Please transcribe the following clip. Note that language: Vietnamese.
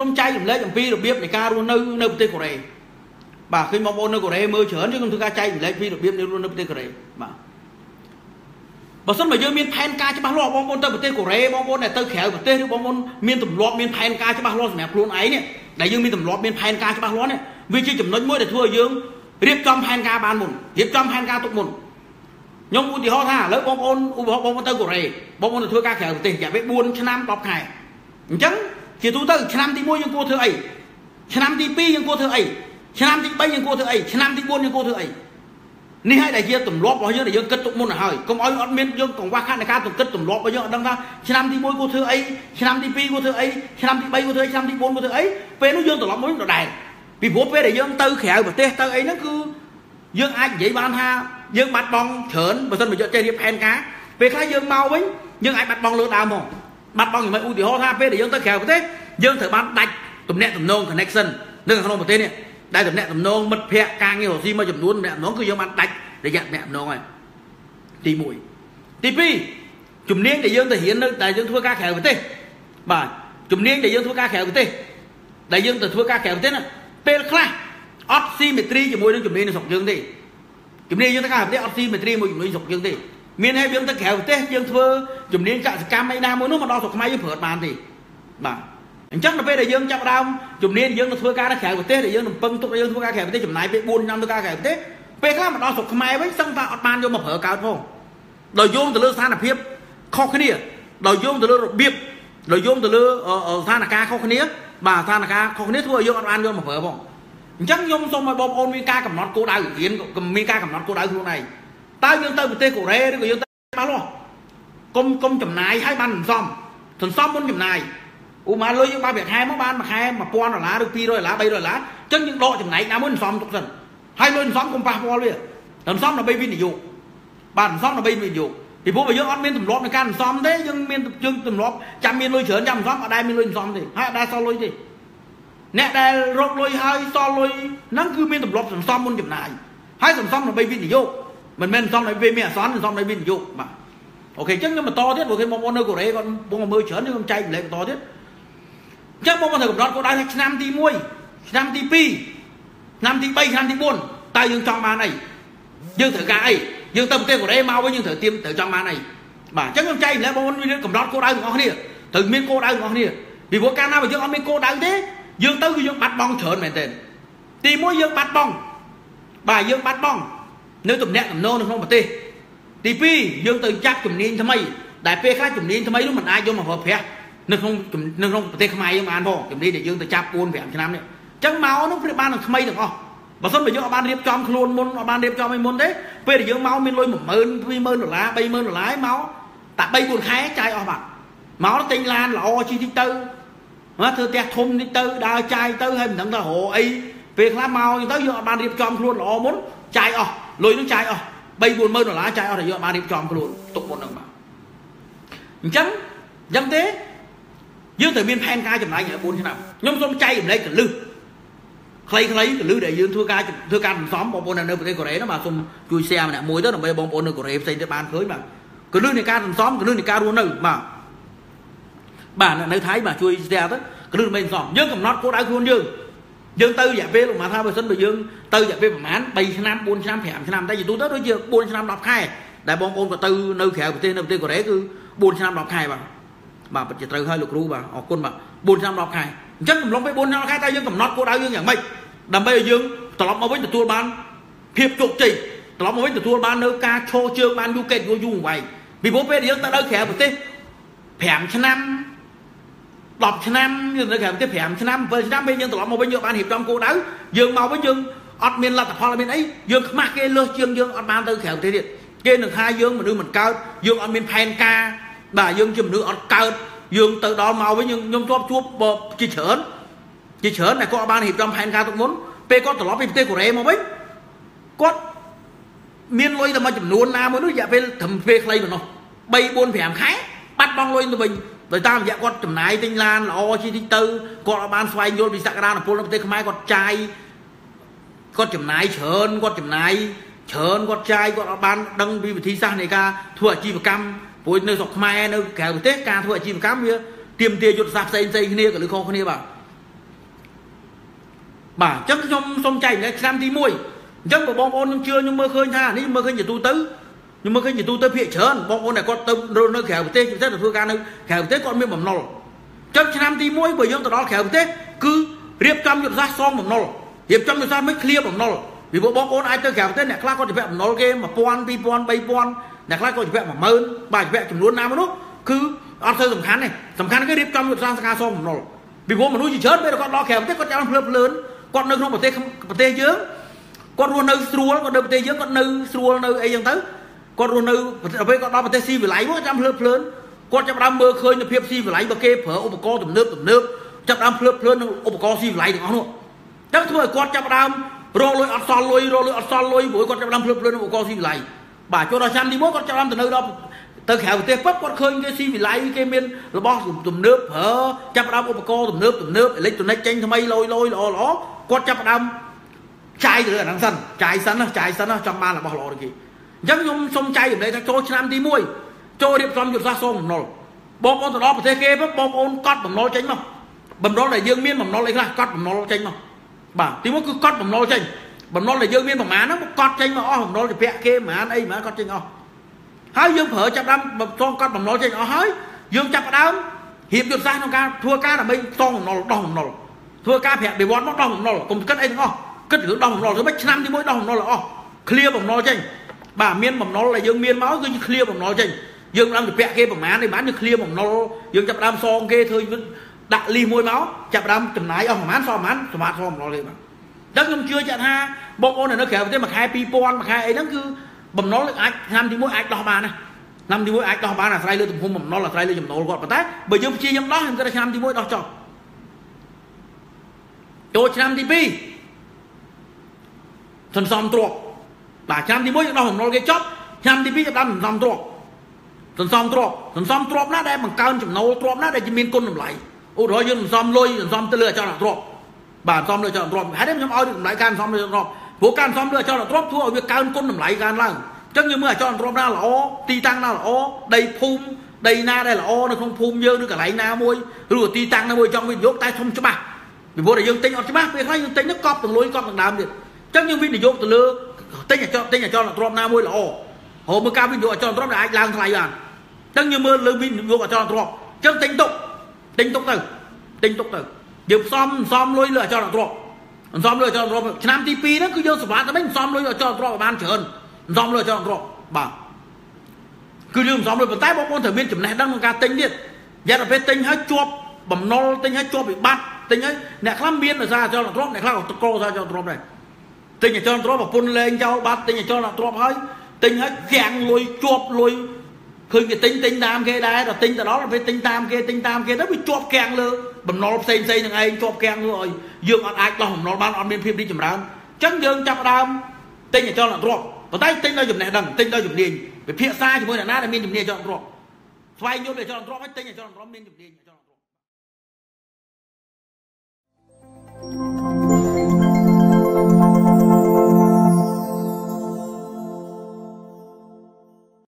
Không chạy dùm lấy dùm phi được biếp này ca luôn nơi bật tên của này. Bà khi mong ôn nơi của này mơ chớn chứ không thương ca chạy dùm lấy phi được biếp này luôn nơi bật tên của này. Bà sân mà dơ miên phen ca chứ bác lo bóng ôn tới bật tên của này. Bóng ôn này tớ khéo bật tên chứ bóng ôn miên tùm lọt miên phen ca chứ bác lo dùm nẹp luôn ấy nè. Đại dương miên tùm lọt miên phen ca chứ bác lo nè. Vì chứ chùm nói môi để thua dương riêng trong phen ca ban mùn, riêng trong phen ca tụt mùn. Nhưng ưu thì họ tha lấy bóng ôn bóng tớ của này. Bóng ôn là thua ca khéo bật tên kẻ với buôn cho nam bọc hải. Chỉ tôi tự năm tí mua những cô thưa ấy, năm tí pi những cô thưa ấy, năm tí bay những cô thưa ấy, năm tí buôn những cô thưa ấy. Ní hai đại kia tụm lóp bao nhiêu để dân kết tụng môn là hỏi, công ơi ăn miên dân còn qua khác này ca tụm kết tụm lóp bao nhiêu đăng ra, năm tí mua cô thưa ấy, năm tí pi cô thưa ấy, năm tí bay cô thưa ấy, năm tí buôn cô thưa ấy, về nó dân tụm lóp mới nó đài. Vì bố về để dân tư khẻo và tê tư ấy nó cứ dân ai vậy ban ha, dân bắt bong chớn và dân mình chơi điệp hèn cá, về khác dân mau ấy, dân ai bắt bong lừa đảo mồm. Bắt bóng thì mấy ưu thì hô tha phê để dân tới khéo thế dân thử bắt đạch tùm nẹ tùm nông connection nâng không một tên này đây tùm nẹ tùm nông mật phẹ càng nhiều gì mà chùm luôn nẹ nó cứ dân bắt đạch để dẹp nẹ tùm nông này tì mũi tì pi chùm niên để dân thể hiện nâng đại dân thua ca khéo thế bà chùm niên để dân thua ca khéo thế đại dân thua ca khéo thế nè pê là oximetry chùm môi nâng chùm niên sọc dương thì chùm niên dân ta ca thế oximetry môi chùm niên sọc dương thì miền hay dân ta khéo thế dân thưa chùm niên chạm cam mấy nam mới nó mà đo thuộc máy với phượt bàn thì bà chắc là về để dân chạm đau chùm niên dân thưa ca nó khéo thế để dân làm phân tụi dân thưa ca khéo thế chùm này về buôn năm thưa ca khéo thế về khác mà đo thuộc máy với xăng vào bàn vô mà phở cao không đòi vô từ lưa san là phép khó khăn đi đòi vô từ lưa biệp đòi vô từ lưa san là ca khó khăn đi bà san là ca khó khăn đi thưa dân ăn vô mà phở không chắc nhung xong mà bom ôn mika cầm nón cô đá kiến cầm mika cầm nón cô đá luôn này tao dân tao bị tê cổ rê đấy dân tao bao công chấm này hai bàn thằng xóm muốn chấm này u mà lôi ba việc hai món ban mà hai mà pon rồi lá được pi rồi lá bay rồi lá chắc những độ chấm này nào muốn xóm tục dần hai lôi xóm cùng ba pon luôn thằng xóm là bay vin để dụ bàn xóm là bay vin dụ thì bố bây giờ ăn miên tụm lót này can xóm đấy nhưng miên chương tụm lót trăm miên lôi chớn trăm xóm ở đây miên lôi xóm thì hai ở đây so lôi gì nè đây rốt lôi hai so lôi nắng cứ miên tụm lót thằng xóm muốn chấm này hai thằng xóm là bay vin để dụ mình men xong này về mẹ xoắn xong này vin dụ mà ok chắc nhưng mà to thiết một cái mong owner của đấy con bông mơ chớn chứ không chạy lấy to thiết chắc mong con thầy của đó có đá năm tí muôi năm tí pi năm tí bay năm tí buôn tay dương trong ba này dương thử cái ấy dương tâm tên của đấy mau với dương thử tiêm thử trong ba này mà chắc không chạy lấy bông nguyên cầm đó cô đá ngon đi thử miên cô đá ngon đi vì bố ca nào mà dương miên cô đá thế dương tới dương bắt bong chớn mày tên tí muôi dương bắt bong bà dương bắt bong nếu tụm nẹt tụm nô nó không bật tê tp dương từ chắc tụm niên tham ấy đại p khác tụm niên tham ấy lúc mình ai vô mà hợp phép nó không bật tê không ai nhưng mà ăn vô tụm niên để dương từ chắc buôn vẻ năm đấy chắc máu nó phải ban được tham ấy được không mà xong bây giờ ban điệp cho luôn môn ban điệp cho mấy môn đấy về để dương máu miên lôi một mơn phi mơn rồi lá bay mơn rồi lái máu tại bay buồn khé chai o bạc máu nó tinh lan là o chi tinh tư nó thưa tẹt thôm tinh tư đào chai tư hay mình thằng ta hồ ấy về lá máu tới giờ ban điệp cho luôn là o muốn chai o lôi nó chai bay buồn mơ nó lá chai để dọn ba điệp tròn luôn tục một lần mà chấm chấm thế dương tự biên phen ca chấm lại nhảy buồn thế nào nhông xong chay chấm lấy cả lư lấy cả lư để dương thưa ca xóm bóng bồn nào nơi bờ tây cổ đấy nó mà xong chui xe mà nè mồi tới đồng bay bóng bồn nơi cổ đấy xây tới ban khơi mà cái lư này ca thằng xóm cái lư này ca luôn nơi mà bà là nơi thái mà chui xe tới cái lư bên xóm dương cầm nót cô đã luôn dương dương tư giả về mà thao về sân dương tư giả về mà án bay năm buôn năm phèm năm tại vì tôi tới đối chưa buôn năm đọc hai đại bom ôn và tư nơi kẹo của tên của đấy cứ buôn năm đọc hai bà bật từ hơi lục ru bà họ quân bà buôn năm đọc hai chắc cầm lông với buôn năm khai tay dương cầm nót cô đau dương nhảy mây đầm bây dương tọt lọp mà với từ tua ban hiệp trục chỉ tọt lọp mà với từ tua ban nơi ca cho chương ban du kẹt vô dung vậy vì bố về dương ta nơi kẹo của tên phèm năm đọc năm nhưng nó kèm tiếp phèm năm về năm bên nhưng tụi một bên nhựa ban hiệp trong cô đá dương màu với dương ọt miền là tập hoa là bên ấy dương mặc cái lơ chương dương ọt ban tư kèm thế điện kia được hai dương mà đưa mình cao dương ọt miền phen ca bà dương chùm nữa ọt cao dương từ đó màu với nhưng nhôm chóp chuột bột chỉ chớn này có ban hiệp trong phen ca tôi muốn pe có tụi nó bên tê của em mà biết có miền lôi là mà chùm luôn na mới nói dạ về thầm về cây mà nó bay buôn phèm khái bắt bong lôi tụi mình đời ta dạ con chấm này tinh lan là o chi tinh tư con ban xoay vô bị sạc ra là polo tê mai con trai con chấm này chớn con trai con ban đăng bị thi sang này ca thua chi một cam với nơi sọc mai nơi kẹo tết ca thua chi một cam kia tiêm tia chuột sạp xây cái này cả lưỡi con này bảo bà chắc xong chạy lại xem tí mùi chắc của bọn con chưa nhưng mơ khơi tha nhưng mơ khơi chỉ tu tứ nhưng mơ khơi chỉ tu tới phía trơn bọn con này con tâm rồi nó khèo tê rất là thua gan khèo tê con miếng mầm nồi chắc xem tí mùi bởi dân từ đó khèo tê cứ riêng trăm được ra xong mầm nồi riêng trăm được ra mới clear mầm nồi vì bọn con ai tới khèo tê này class con chỉ vẽ mầm nồi game mà pon pi pon bay pon này class con chỉ vẽ mà mơn bài vẽ chấm luôn nam đó cứ ăn thơ sầm khán này sầm khán cái riêng trăm được ra xong mầm nồi vì bố mà nuôi gì chết bây giờ con lo khèo thế con cháu lớn lớn con nâng không một tê chứ con luôn nâng srua con nâng tê chứ con nâng srua nâng ấy chẳng tới con luôn nâng bây con đo một tê si về lấy bố cháu lớn con cháu đam mơ khơi nhập hiệp si về lấy và kê phở ôm con tụm nước cháu đam lớn ôm con si về lấy được không chắc thôi con cháu đam rồi ăn son lôi với con cháu đam lớn ôm con si về lấy bà cho nó chăn đi bố con cháu đam từ nơi đó từ khèo từ tép con khơi cái si lại cái miên là bó tụm nước hở chắp đâm ôm co tụm nước lấy tụi nó tranh tham lôi lôi lò ló con chắp đâm chai rồi đằng sân chai sân trong ba là bó lò được kì giống nhung sông chai ở đây cho năm tí muôi cho điệp xong được ra sông nồi bom ôn từ đó phải thế kia bắp bom ôn cắt bằng nó tránh không bằng đó là dương miên bằng nó lấy ra cắt bằng nó tránh không bà tí muôi cứ cắt bằng nó tránh bằng nó là dương miên bằng má nó cắt tránh mà bằng nó thì pẹ kia mà ăn ấy mà cắt tránh không hãy dương phở chắp đâm con bằng nói trên nó hỡi dương chắp đâm hiệp được ra trong ca thua ca là mình con nó đồng nó thua ca phẹt để bón nó đồng nó cùng cất ấy đúng không cất được đồng nó rồi bách năm thì mỗi đồng nó là clear bằng nói trên bà miên bằng nó là dương miên máu dương clear bằng nói trên dương làm được phẹt kia bằng má này bán được clear bằng nó dương chắp đâm son kia thôi đặt ly môi máu chắp đâm chấm nái ông má son nó liền mà đất không chưa chặn ha bọn con này nó khéo thế mà hai people mà hai ấy nó cứ bầm nó là năm thì mỗi ai đo ba này năm thì mỗi ai đo ba là trai lừa tụm hôn bầm nó là trai lừa dầm nổ gọt bát bởi dương chi dầm đó người ta năm thì mỗi đo cho năm thì pi thần sầm trộn bà năm thì mỗi đo hầm nó cái chót năm thì pi chấm đâm thần sầm trộn nó đây bằng cao chấm nổ trộn nó đây chỉ miên côn làm lại ô đó dương thần sầm lôi thần sầm tới lừa cho là trộn bà sầm lừa cho là trộn hãy đem nhóm ao được lại can sầm lừa trộn vô can xong đưa cho là drop thua ở việc cao côn nằm lại gan lăng chắc như mới cho drop ra là o ti tăng ra là o đầy phum đầy na đây là o nó không phum dơ nữa cả lại na môi rồi ti tăng nó môi trong mình dốt tay không chứ bà vì vô để dương tính ở chứ bà vì hai dương tính nó cọp từng lối cọp từng đám được chắc như vinh để dốt từ lưa tính là cho là drop na môi là o hồ mới cao vinh dốt cho drop lại lang thay bàn chắc như mưa lương vinh dốt cho drop chắc tính tục từ điều xong lôi lửa cho là drop dòm lừa cho nó năm tp nó cứ vô sập bán tao mới dòm lừa cho nó bán chơn dòm lừa cho nó bà cứ lừa dòm lừa bật tay bọn con thử biên chấm này đang ca tính điện giá là phê tính hết chuột bầm nô tính hết chuột bị bắt tính ấy nè khám biên là ra cho nó drop này khám của cô ra cho drop này tính là cho nó drop và phun lên cho bắt tính là cho nó drop hết tính hết dạng lôi chuột lôi khơi cái tính tam kia đây là tính từ đó là phê tính tam kia đó bị chuột càng lừa bầm nô xây như ai chuột càng rồi dương ăn ai lòng nó ban ăn miếng phim đi chậm đam trắng dương chậm đam tên nhà cho là ruộng và tay tên nó dùng này đằng tên nó dùng điền về phía xa thì mới là nát là miếng dùng điền cho ruộng vay vô để cho ruộng hết tên nhà cho ruộng miếng dùng điền